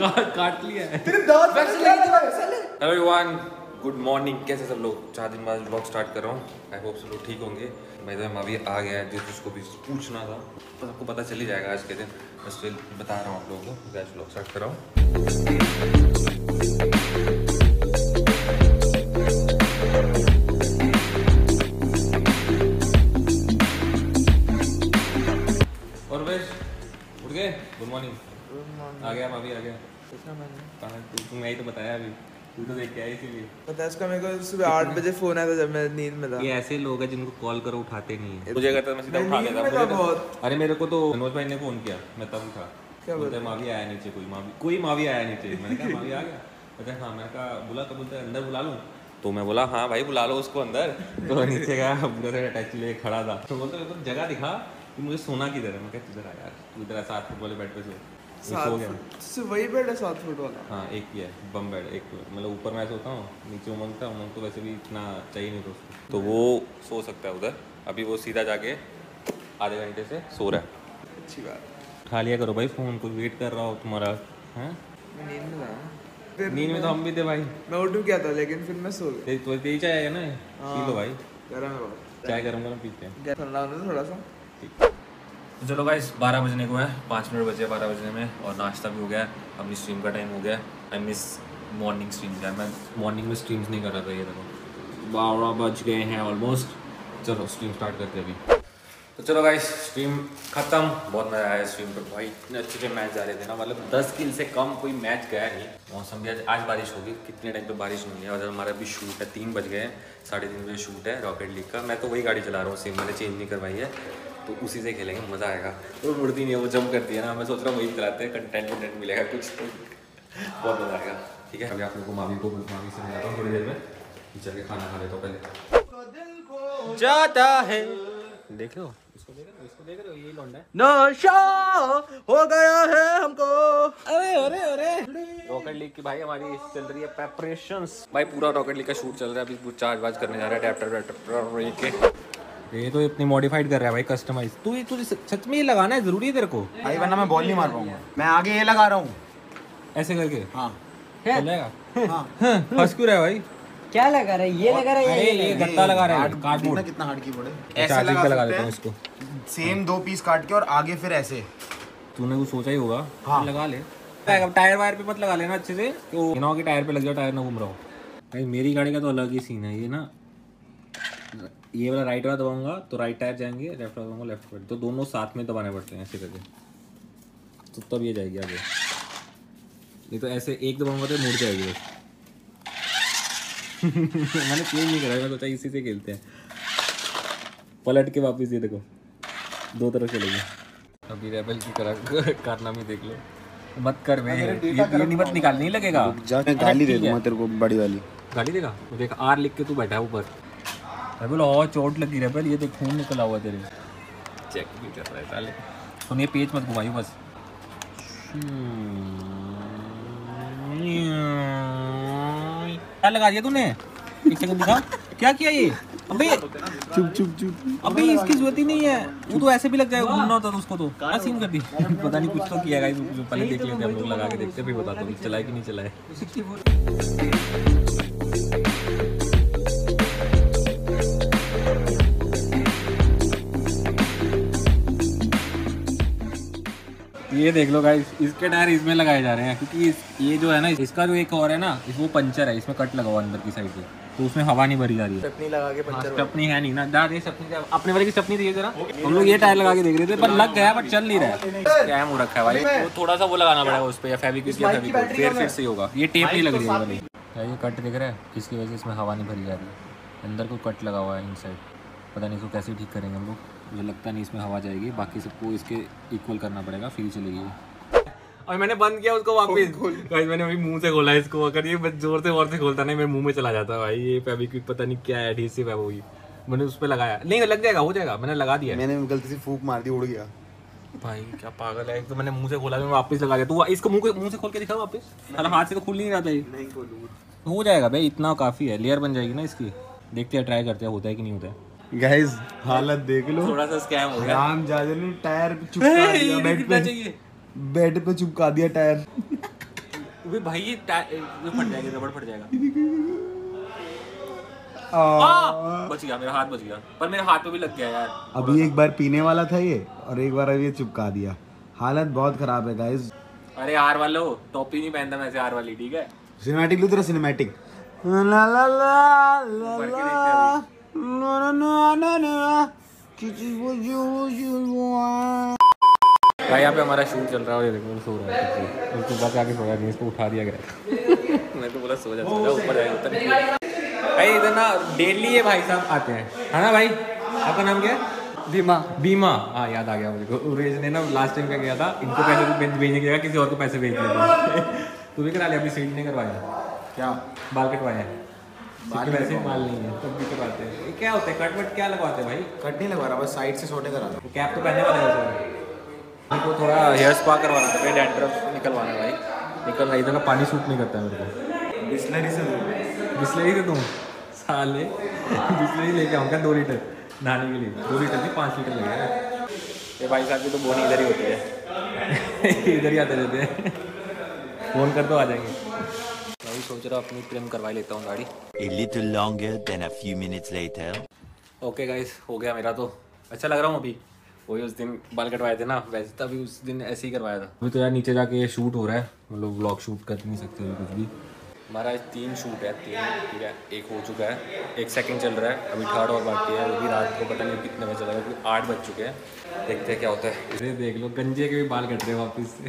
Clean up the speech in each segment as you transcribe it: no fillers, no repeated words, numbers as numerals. काट लिया है। एवरीवन गुड मॉर्निंग, कैसे सब लोग? 4 दिन बाद ब्लॉग स्टार्ट कर रहा हूँ, आई होप सब लोग ठीक होंगे। मैं तो मावी आ गया है, जिस उसको भी पूछना था तो आपको पता चल ही जाएगा आज के दिन। मैं स्टिल बता रहा हूँ आप लोगों को, आज ब्लॉग स्टार्ट कर रहा हूँ। आ गया मावी, आ गया। कितना मैंने तुम यही तो बताया अभी, तू तो देख के आया इसीलिए पता है इसका। मेरे को सुबह 8 बजे फोन आया था जब मैं नींद में था। ये ऐसे लोग हैं जिनको कॉल करो उठाते नहीं है। मुझे कहता मैं सीधा उठा लेता बहुत। अरे मेरे को तो मनोज भाई ने फोन किया, मैं तब उठा। क्या बोलते मावी आया नीचे, कोई मावी आया नीचे। मैंने कहा मावी आ गया, पता है हाँ। मैंने कहा बुला, तो बोलते अंदर बुला लूँ, तो मैं बोला हाँ भाई बुला लो उसको अंदर। तो नीचे गया, पूरा सा टैक्सी लेके खड़ा था। तो बोलते तो जगह दिखा कि मुझे सोना किधर है। मैं कहता किधर आया यार, इधर साथ फुट वाले बेड पे सो। वही बेड है 7 फुट वाला। हाँ एक ही है बम बेड, एक मतलब ऊपर मैं सोता हूँ, नीचे उमंगता। उमंग तो वैसे भी इतना चाहिए नहीं दोस्तों, तो वो सो सकता है उधर। अभी वो सीधा जाके आधे घंटे से सो रहा है। अच्छी बात, खा लिया करो भाई फोन, कोई वेट कर रहा हो तुम्हारा। हाँ नींद में तो हम भी थे भाई, मैं उठ गया था लेकिन फिर मैं सो गया। तेरी चाय है ना? पी लो भाई, गर्म है। चाय गर्म गर्म पीते हैं थोड़ा सा। तो चलो गाइस 12 बजने को है, 5 मिनट बचे 12 बजने में, और नाश्ता भी हो गया है। अपनी स्ट्रीम का टाइम हो गया है। आई मिस मॉर्निंग स्ट्रीम्स यार, मैं मॉर्निंग में स्ट्रीम्स नहीं कर रहा था। ये देखो 12 बज गए हैं ऑलमोस्ट। चलो स्ट्रीम स्टार्ट करते हैं अभी। तो चलो गाइस स्ट्रीम ख़त्म, बहुत मज़ा आया स्ट्रीम पर भाई। इतने अच्छे से मैच जा रहे थे ना, मतलब 10 किल से कम कोई मैच गया नहीं। मौसम भी आज बारिश होगी, कितने टाइम पे बारिश नहीं है। और हमारा भी शूट है, 3 बज गए हैं, 3:30 बजे शूट है रॉकेट लीग का। मैं तो वही गाड़ी चला रहा हूँ, सिम मैंने चेंज नहीं करवाई है, तो उसी से खेलेंगे, मज़ा आएगा। वो तो मुड़ती नहीं है, वो जंप करती है ना। मैं सोच रहा हूँ वही चलाते हैं, कंटेंट मिलेगा कुछ, बहुत मज़ा आएगा। ठीक है अभी आप लोग को मावी से मिलाता हूँ थोड़ी देर में, चल के खाना खा लेता हूँ पहले। जाता है देख लो, इसको देख रहे हो, यही लौंडा है। नशा हो गया है हमको। अरे अरे अरे रॉकेट लीग की भाई हमारी चल रही है प्रेपरेशंस भाई, पूरा रॉकेट लीग का शूट चल रहा है अभी। चार्ज करने जा रहा है अडैप्टर के। ये तो इतनी मॉडिफाइड कर रहा है भाई, कस्टमाइज। तुझे सच में ये लगाना है, जरूरी है तेरे को भाई, वरना मैं बॉल नहीं मार पाऊंगा। मैं आगे ये लगा रहा हूँ ऐसे करके। हाँ हंस क्यों रहा है भाई, क्या लगा रहा है? ये लगा रहा है, ये गत्ता लगा रहा है कार्डबोर्ड। कितना हार्ड कीबोर्ड है, ऐसे लगा देता हूं इसको। सेम 2 पीस काट के और आगे फिर ऐसे। तूने कुछ सोचा ही होगा। हाँ। लगा ले अब टायर वायर पे मत लगा लेना, अच्छे से तो ना कि टायर पे लग जाओ, टायर ना घूम रहा हो भाई। मेरी गाड़ी का तो अलग ही सीन है ये ना, ये वाला राइट वाला दबाऊंगा तो राइट टायर जाएंगे, लेफ्ट वाला दबाऊंगा लेफ्ट टायर, तो दोनों साथ में दबाने पड़ते हैं ऐसे करके, तब ये जाएगी आगे। नहीं तो ऐसे एक दबाऊंगा तो मुड़ जाएगी। मैंने चेंज नहीं कराया, मैं सोचा इसी से खेलते हैं। पलट के वापस ये देखो, दो तरफ चलेगी। अभी रेबल की कारनामे देख लो। मत कर बे, ये मत निकाल, नहीं लगेगा। गाली दे दूंगा तेरे को, बड़ी वाली गाली देगा। देख आर लिख के तू बैठा है ऊपर। रेबल और चोट लगी रेबल, ये देख खून निकला हुआ तेरे। चेक भी कर रहा है साले। सुन ये पेच मत घुमाइयो बस। लगा दिया तूने, एक सेकंड दिखा क्या किया ये। अबे चुप चुप चुप, अबे इसकी जरूरत ही नहीं है, वो तो ऐसे भी लग जाएगा, घूमना होता तो उसको तो क्या सीन कर दी। पता नहीं कुछ तो किया गाइस, पहले देख लेते हैं हम लोग, लगा के देखते फिर बताता हूं चलाए कि नहीं चलाए। ये देख लो गाइस, इसके टायर इसमें लगाए जा रहे हैं क्योंकि ये जो है ना, इसका जो एक और है ना, वो पंचर है, इसमें कट लगा हुआ अंदर की साइड से, तो उसमें हवा नहीं भरी जा रही है। स्टेपनी लगा के पंचर। स्टेपनी है नहीं ना, दादा ये स्टेपनी अपने वाले की स्टेपनी दी है जरा। हम लोग ये टायर लगा के देख रहे थे पर लग गया, पर चल नहीं रहा। कैम हो रखा है भाई, वो थोड़ा सा वो लगाना पड़ेगा उस पे, या फैब्रिक या फैब्रिक फिर से ही होगा। ये टेप नहीं लग रही है, ये कट दिख रहा है, इसकी वजह से इसमें हवा नहीं भरी जा रही है। अंदर को कट लगा हुआ है इनसाइड, पता नहीं इसको कैसे ठीक करेंगे हम लोग। मुझे लगता नहीं इसमें हवा जाएगी, बाकी सबको इसके इक्वल करना पड़ेगा, फिर चलेगी। और मैंने बंद किया उसको वापस। गाइस मैंने अभी मुंह से खोला इसको, अगर ये जोर से और से खोलता नहीं मेरे मुंह में चला जाता है भाई। ये फैब्रिक पता नहीं क्या एडहेसिव है वो, ये मैंने उस पर लगाया नहीं, लग जाएगा हो जाएगा। मैंने लगा दिया, मैंने गलती से फूंक मार दी, उड़ गया भाई। क्या पागल है, तो मैंने मुंह से खोला, मैं वापस लगा दिया। तू इसको मुंह से खोल के दिखा वापस, हाथ से तो खुल नहीं रहा था ये। नहीं खोलूंगा, हो जाएगा भाई, इतना काफ़ी है। लेयर बन जाएगी ना इसकी, देखते हैं ट्राई करते हैं होता है कि नहीं होता है। Guys, हालत देख लो, थोड़ा सा स्कैम हो गया। राम जाजल ने टायर पे चिपका दिया, बेड पे चिपका दिया टायर। वो भाई ये फट जाएगा, रबड़ फट जाएगा। बच गया, मेरा हाथ बच गया, पर मेरे हाथ पे भी लग गया यार। अभी एक बार पीने वाला था ये और एक बार अभी ये चिपका दिया। हालत बहुत खराब है गाइस। अरे यार वालो, टोपी नहीं पहनता मैं ऐसे यार वाली, ठीक है। सिनेमैटिक लो तेरा सिनेमैटिक। ला ला ला ला ला ना ना ना ना किसी वो जो भाई यहाँ पे हमारा शूट चल रहा है और ये देखो सो रहा है। उसको बस आके सो रहा है, इसको उठा दिया गया। मैं तो बोला सो जा ऊपर आए उतर भाई। इधर ना डेली ये भाई साहब आते हैं, है ना भाई? आपका नाम क्या है? भीमा। भीमा, हाँ याद आ गया मुझे। रेज ने ना लास्ट टाइम क्या किया था, इनको पैसे भेजने के किसी और को पैसे भेज दिए। तू भी करा लिया? अपनी सीट नहीं करवाया क्या? बाल कटवाया है, वैसे माल नहीं है तब भी करवाते हैं। क्या होता है कट वट क्या लगवाते हैं भाई? कट नहीं लगवा रहा, बस साइड से छोटे करा दो। कैप तो पहनने वाला है। मेरे को थोड़ा हेयर स्पा करवाना था, डैंड्रफ निकलवाना भाई। निकल भाई, इधर का पानी सूट नहीं करता है मेरे को। बिस्लरी से दूँ साले। बिस्लरी लेके आऊँगा 2 लीटर नहाने के लिए। 2 लीटर नहीं, 5 लीटर लगेगा। ये भाई साहब की तो बोनी इधर ही होती है। इधर ही आते रहते हैं। फ़ोन कर दो आ जाएंगे। मैं सोच रहा अपनी ट्रिम करवा लेता हूँ गाड़ी। A little longer than a few minutes later. Okay guys, हो गया मेरा तो। अच्छा लग रहा हूँ अभी। वही उस दिन बाल कटवाए थे ना, वैसे तो अभी उस दिन ऐसे ही करवाया था। अभी तो यार नीचे जाके ये शूट हो रहा है, हम लोग व्लॉग शूट कर नहीं सकते कुछ भी। हमारा 3 शूट है, 3 ठीक है। एक हो चुका है, एक सेकंड चल रहा है, अभी 3rd और बाकी है। वो भी रात को पता नहीं कितने बजे चलेगा, क्योंकि 8 बज चुके हैं। देखते हैं क्या होता है। इसे देख लो, गंजे के भी बाल कट रहे हैं वापस से।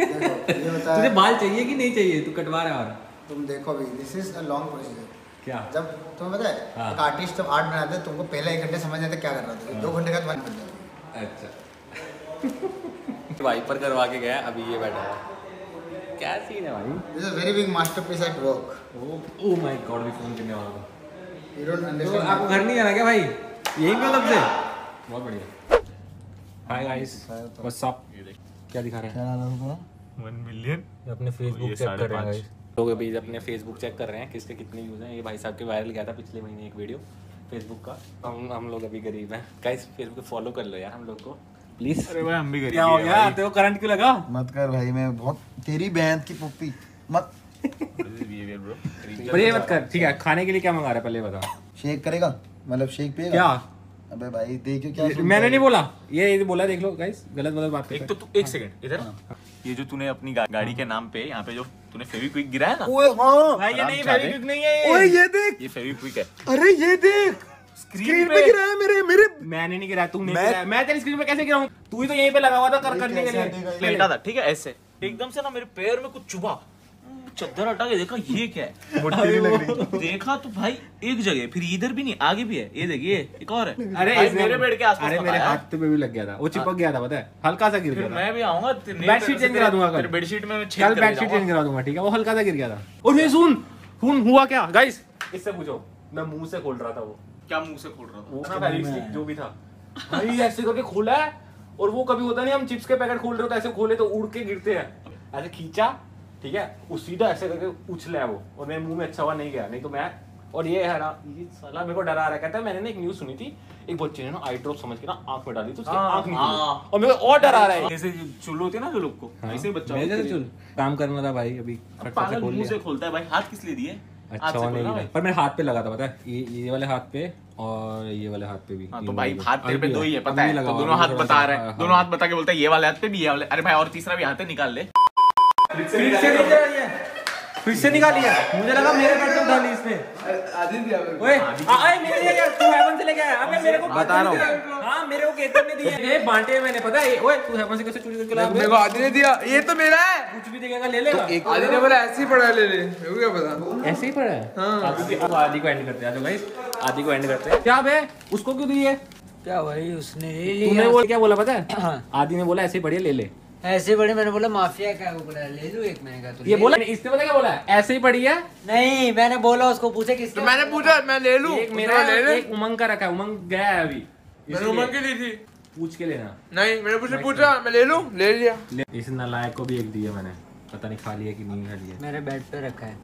तुझे बाल चाहिए कि नहीं चाहिए, तू कटवा रहा है। और तुम देखो अभी, this is a long procedure. क्या जब तुम्हें पता है आर्टिस्ट जब आर्ट बनाते हैं, तुमको पहले 1 घंटे समझ आते क्या कर रहा था, 2 घंटे का तुम्हारी बन जाता है। अच्छा। वाइपर करवा के गया, अभी ये बैठा है। क्या सीन है भाई? This is a very big masterpiece at work. Oh my God, भी फोन करने वाला। You don't understand. आपको घर नहीं जाना क्या भाई? यही पे तब से। बहुत बढ़िया। Hi guys, what's up? क्या दिखा रहे हैं? क्या नाम है उसका? 1 मिलियन। अपने Facebook चेक कर रहे हैं guys। लोग अभी अपने Facebook चेक कर रहे हैं किसके कितने व्यूज हैं। ये भाई साहब के वायरल गया था पिछले महीने एक वीडियो फेसबुक का। हम लोग अभी गरीब हैं गाइस। फेसबुक पे फॉलो कर लो यार हम लोग को प्लीज। अरे भाई हम भी गरीब। क्या हो गया तेरे को? करंट क्यों लगा? मत कर भाई, मैं बहुत तेरी बहन की पुप्पी मत। ये मत कर, ठीक है। खाने के लिए क्या मंगा रहा है पहले बता। शेक करेगा, मतलब शेक पिएगा क्या? अबे भाई देखो क्या, मैंने नहीं बोला, ये बोला। देख लो गाइस, गलत गलत बात। एक तो 1 सेकंड इधर, ये जो तूने अपनी गाड़ी के नाम पे यहाँ पे जो तूने फेविक्विक गिराया ना। ओए हां भाई, ये नहीं फेविक्विक नहीं है। ओए ये देख, ये फेविक्विक है। अरे ये देख, स्क्रीन पे गिराया। मेरे मैंने नहीं गिराया, तूने गिराया। मैं तेरी स्क्रीन पे कैसे गिराऊं? तू ही तो यहीं पे लगा हुआ था करने के लिए। लेटा था, ठीक है, ऐसे एकदम से ना मेरे पैर में कुछ चुभा, चद्दर हटा के देखा ये क्या है, मोटी लग रही है। देखा तो भाई एक जगह, फिर इधर भी नहीं, आगे भी है। ये देखिए एक और है। अरे मेरे पेड़ के आसपास। अरे मेरे हाथ पे भी लग गया था, वो चिपक गया था, पता है, हल्का सा गिर गया। मैं भी आऊंगा, बेडशीट चेंज करा दूंगा कल। बेडशीट में छेद करा दूंगा, ठीक है। वो हल्का सा गिर गया था। और ये सुन हुआ क्या गाइस, इससे पूछो। मैं मुंह से खोल रहा था। वो क्या मुंह से खोल रहा था? जो भी था भाई ऐसे करके खोला है। और वो कभी होता नहीं, हम चिप्स के पैकेट खोल रहे होते ऐसे खोले तो उड़ के गिरते हैं। ऐसे खींचा, ठीक है, उस सीधा ऐसे करके उछला वो, और मेरे मुंह में अच्छा हुआ नहीं गया, नहीं तो मैं। और ये है ना, ये साला मेरे को डरा रहा। कहता है मैंने ना एक न्यूज़ सुनी थी, एक बच्चे ने ना आई ड्रॉप समझ के ना आंख में डाली तो उसकी आंख निकली, और मेरे को और डरा रहा है। ऐसे चुल होते हैं ना जो लोग को, ऐसे ही बच्चा मेरे से चुल काम करना था भाई। अभी पागल मुंह से खोलता है भाई, हाथ किस लिए दिए? अच्छा नहीं लगा, पर मेरे हाथ पे लगा था, पता है, ये वाले हाथ पे और ये वाले हाथ पे भी। हाँ, तो भाई हाथ तेरे पे 2 ही है, पता है, दोनों हाथ बता रहा है। दोनों हाथ बता के बोलता है ये वाले हाथ पे भी, ये वाले। अरे भाई और तीसरा भी हाथ निकाल ले। फिर से निकाली है, मुझे लगा मेरे पेट से उठा ली इसने। ओए आए मेरे लिए क्या तू हेवन से लेके आया? अबे मेरे को बता रहा हूं। हां मेरे को केतन ने दिए, ये बांटे मैंने, पता है। ओए तू हेवन से कैसे चोरी करके लाया? मेरे को आदि ने दिया, ये तो मेरा है। कुछ भी देखेगा ले लेगा। आदि ने बोला ऐसे ही पड़ा है, ले ले। मेरे को क्या पता ऐसे ही पड़ा है। हां अब आदि को एंड करते हैं। आ जाओ गाइस, आदि को एंड करते हैं। क्या बे उसको क्यों दी है? क्या भाई उसने ले लिया। तूने वो क्या बोला पता है? आदि ने बोला ऐसे ही पड़ी है, ले ले। ऐसे बड़े मैंने बोला माफिया क्या बोला, ले लूं एक महीने का। तो ये बोला इसने, पता क्या बोला? ऐसे ही पड़ी है। नहीं मैंने बोला उसको, पूछे किसने? तो मैंने पूछा मैं ले लूं, एक मेरा ले ले। एक उमंग का रखा है, उमंग गया है अभी, मैंने उमंग की ली थी। पूछ के लेना। नहीं मैंने पूछा मैं ले लूं, ले लिया। इस नालायक को भी एक दिया मैंने, पता नहीं खा लिया कि नहीं खा लिया। मेरे बेड पे रखा है।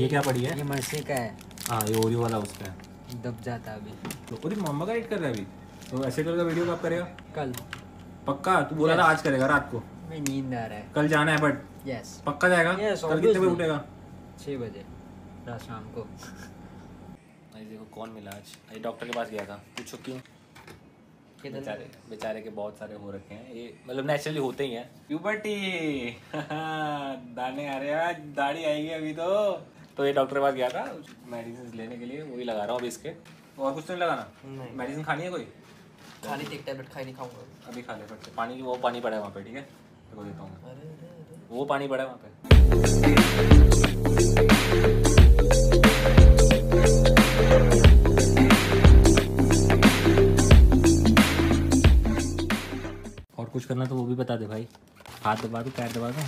ये क्या पड़ी है? ये मर्सी का है। हाँ ये ओरियो वाला उसका है, दब जाता अभी। तो मम्मा का एडिट कर रहा है अभी, तो ऐसे करेगा वीडियो कब करेगा? कल पक्का। तू बोला था आज करेगा रात को, मैं नींद आ रहा है। कल जाना है बट यस पक्का जाएगा। कल कितने बजे उठेगा? 6 बजे रात शाम को। भाई देखो कौन मिला आज। डॉक्टर के पास गया था। पूछो क्यों? बेचारे के बहुत सारे हो रखे हैं, ये मतलब नेचुरली होते ही हैं। प्यूबर्टी दाने आ रहे हैं, दाढ़ी आएगी अभी तो ये डॉक्टर के पास गया था मेडिसिन लेने के लिए, वही लगा रहा हूँ अभी इसके। और कुछ तो नहीं लगाना? मेडिसिन खानी है कोई? खाली एक टैबलेट खाई नहीं खाऊंगा अभी। खा ले फिर से। पानी की वो पानी पड़ा है वहाँ पे, ठीक है तो देता हूँ। वो पानी पड़ा है वहाँ पे। और कुछ करना तो वो भी बता दे भाई। हाथ दबा दूँ, पैर दबा दूँ,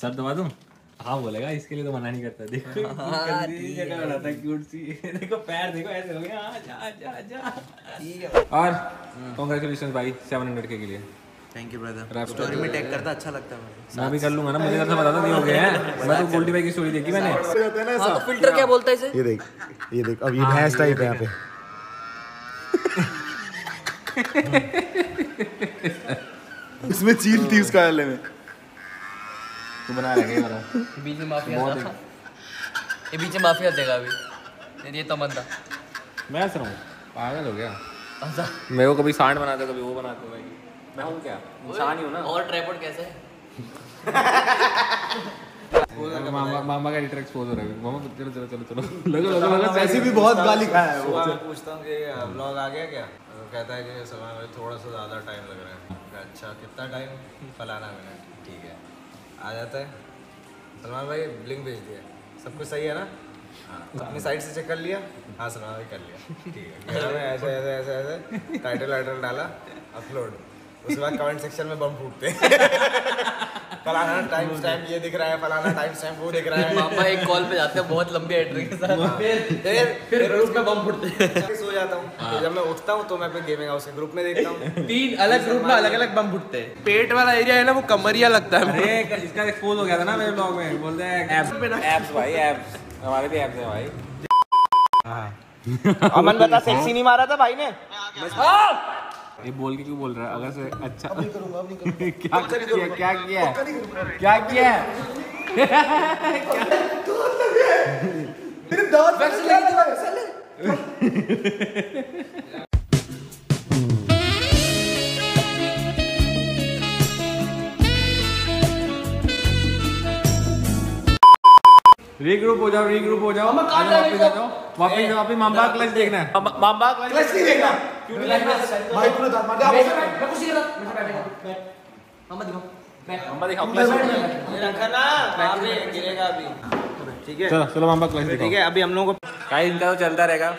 सर दबा दूँ? हाँ बोलेगा, इसके लिए तो मना नहीं करता। देखो जगह क्यूट सी, देखो पैर देखो ऐसे हो गया। जा जा जा। और कांग्रेचुलेशन भाई 700 के लिए। Thank you brother. स्टोरी में टैग करता अच्छा लगता है मुझे। मैं भी कर लूंगा ना, मुझे करना पता था। ये हो गया है, मैं तो गोल्डी भाई की स्टोरी देखी मैंने। हां तो फिल्टर क्या बोलता है इसे? ये देख अब ये भैंस टाइप है यहां पे। इसमें चील थी उसका गले में। तू बना रहा है क्या वाला? बीच में माफिया था। ये बीच में माफिया देगा अभी। तेरी ये तमन्ना। मैं हंस रहा हूँ। पागल हो गया। अच्छा। मेरे को कभी सांड बनाते, कभी वो बनाते भाई। मैं हूँ क्या? इंसान ही हूँ ना। और ट्राइपॉड कैसा है? मामा का एडिटर एक्सपोज हो रहा है। मामा चलो चलो चलो चलो। लगा वैसे भी बहुत गाली खाया है वो। पूछता हूँ कि व्लॉग आ गया क्या? कहता है कि समय में थोड़ा सा ज़्यादा टाइम लग रहा है। अच्छा कितना टाइम? फलाना मिनट। ठीक है आ जाता है। सलमान भाई ब्लिंक भेज दिया, सब कुछ सही है ना? हाँ अपनी साइड से चेक कर लिया। हाँ सलमान भाई कर लिया, ठीक है। ऐसे ऐसे ऐसे ऐसे टाइटल डाला, अपलोड। उसके बाद कमेंट सेक्शन में बम फूटते फलाना टाइम स्टैम्प ये दिख रहा है, फलाना टाइम स्टैम्प वो दिख रहा है। मामा एक कॉल पे जाते हैं बहुत लंबे एंट्री के साथ, फिर उसमें बम फूटते। सो जाता हूँ, जब मैं उठता हूँ तो मैं फिर गेमिंग हाउस के ग्रुप में देखता हूँ। 3 अलग ग्रुप में अलग अलग बम फूटते हैं। पेट वाला एरिया है ना वो कमरिया लगता है। इसका एक्सपोज हो गया था ना मेरे ब्लॉग में। बोलते हैं एप्स भाई, एप्स हमारे भी एप्स है भाई। अमन बता सेक्सी नहीं मारा था भाई ने? ये बोल के क्यों बोल रहा है? अगर से अच्छा अब नहीं करूंगा। क्या किया? रीग्रुप हो जाओ। वापस मामा क्लच देखना है। मामा क्लच नहीं देखना भाई। पूरा दांत मार दे। मैं कुछ नहीं करता। मामा दिखाओ क्लच रखा ना, अभी गिरेगा अभी। ठीक है चलो मामा क्लच दिखाओ। ठीक है अभी हम लोगों को का इनका तो चलता रहेगा।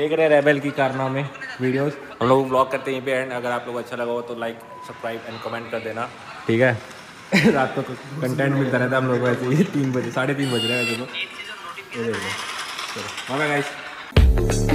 देख रहे हैं रेबेल की कारनामे वीडियोस। हम लोग व्लॉग करते हैं यहीं पे एंड। अगर आप लोग अच्छा लगा हो तो लाइक, सब्सक्राइब एंड कमेंट कर देना, ठीक है? रात को कंटेंट मिलता रहता है हम लोग ऐसे ही। 3 बजे 3:30 बज रहे हैं। चलो बाय गाइस।